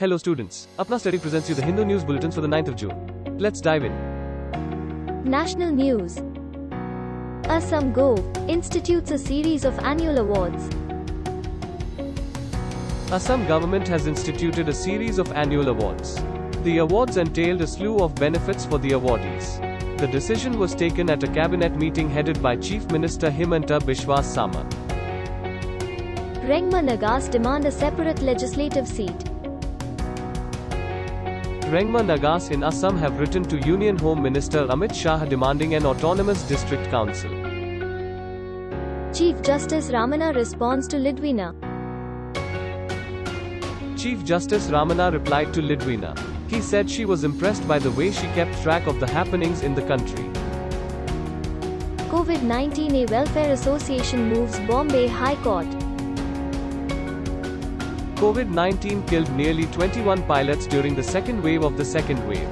Hello students, Apna Study presents you the Hindu News Bulletins for the 9th of June. Let's dive in. National News. Assam Go! Institutes a series of annual awards. Assam government has instituted a series of annual awards. The awards entailed a slew of benefits for the awardees. The decision was taken at a cabinet meeting headed by Chief Minister Himanta Biswa Sarma. Rengma Nagas demand a separate legislative seat. Rengma Nagas in Assam have written to Union Home Minister Amit Shah demanding an autonomous district council. Chief Justice Ramana responds to Lidwina. Chief Justice Ramana replied to Lidwina. He said she was impressed by the way she kept track of the happenings in the country. COVID-19 A Welfare Association moves Bombay High Court. COVID-19 killed nearly 21 pilots during the second wave of the second wave.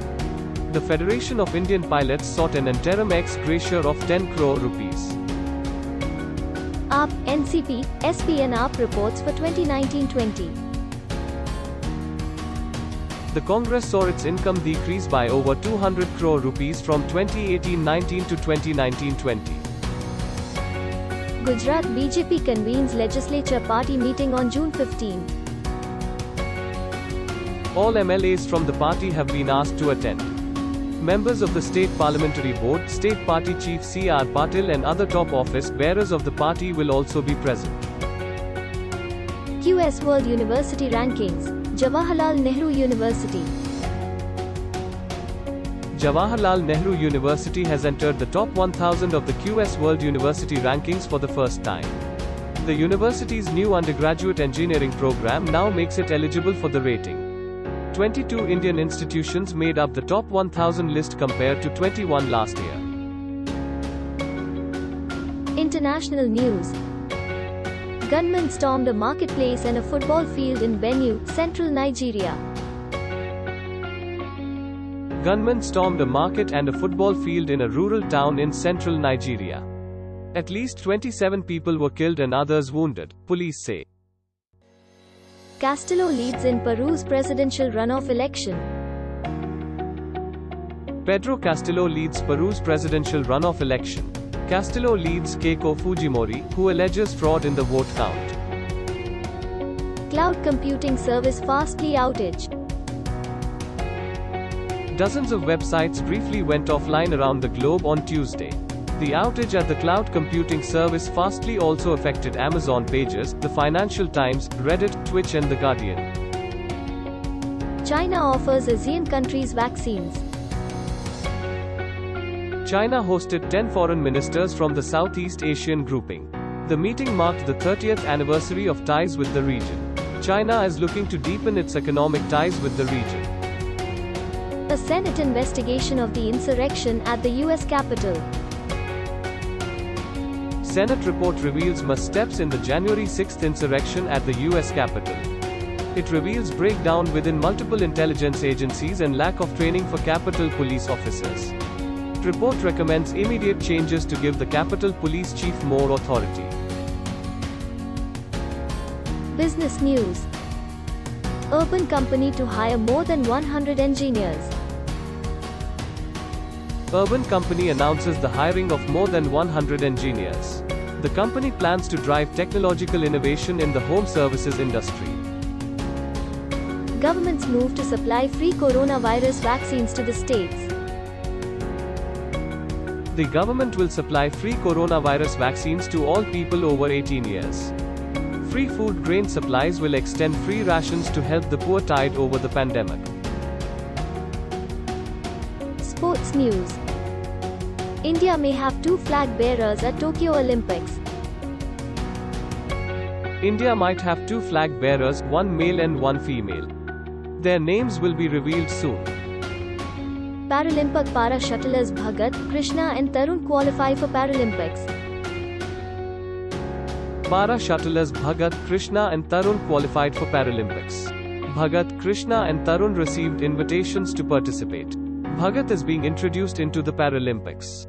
The Federation of Indian Pilots sought an interim ex-gratia of 10 crore rupees. AAP, NCP, SP and AAP reports for 2019-20. The Congress saw its income decrease by over 200 crore rupees from 2018-19 to 2019-20. Gujarat BJP convenes legislature party meeting on June 15. All MLAs from the party have been asked to attend. Members of the State Parliamentary Board, State Party Chief C.R. Patil and other top office bearers of the party will also be present. QS World University Rankings, Jawaharlal Nehru University. Jawaharlal Nehru University has entered the top 1000 of the QS World University Rankings for the first time. The university's new undergraduate engineering program now makes it eligible for the rating. 22 Indian institutions made up the top 1000 list compared to 21 last year. International news. Gunmen stormed a marketplace and a football field in Benue, central Nigeria. Gunmen stormed a market and a football field in a rural town in central Nigeria. At least 27 people were killed and others wounded, police say. Castillo leads in Peru's presidential runoff election. Pedro Castillo leads Peru's presidential runoff election. Castillo leads Keiko Fujimori, who alleges fraud in the vote count. Cloud computing service Fastly outage. Dozens of websites briefly went offline around the globe on Tuesday. The outage at the cloud computing service Fastly also affected Amazon Pages, The Financial Times, Reddit, Twitch and The Guardian. China offers ASEAN countries vaccines. China hosted 10 foreign ministers from the Southeast Asian grouping. The meeting marked the 30th anniversary of ties with the region. China is looking to deepen its economic ties with the region. A Senate investigation of the insurrection at the U.S. Capitol. Senate report reveals missteps in the January 6th insurrection at the U.S. Capitol. It reveals breakdown within multiple intelligence agencies and lack of training for Capitol police officers. Report recommends immediate changes to give the Capitol Police Chief more authority. Business news. Urban company to hire more than 100 engineers. Urban company announces the hiring of more than 100 engineers. The company plans to drive technological innovation in the home services industry. Government's move to supply free coronavirus vaccines to the states. The government will supply free coronavirus vaccines to all people over 18 years. Free food grain supplies will extend free rations to help the poor tide over the pandemic. Sports news. India may have two flag bearers at Tokyo Olympics. India might have two flag bearers, one male and one female. Their names will be revealed soon. Paralympic para shuttlers Bhagat, Krishna and Tarun qualify for Paralympics. Para shuttlers Bhagat, Krishna and Tarun qualified for Paralympics. Bhagat, Krishna and Tarun received invitations to participate. Bhagat is being introduced into the Paralympics.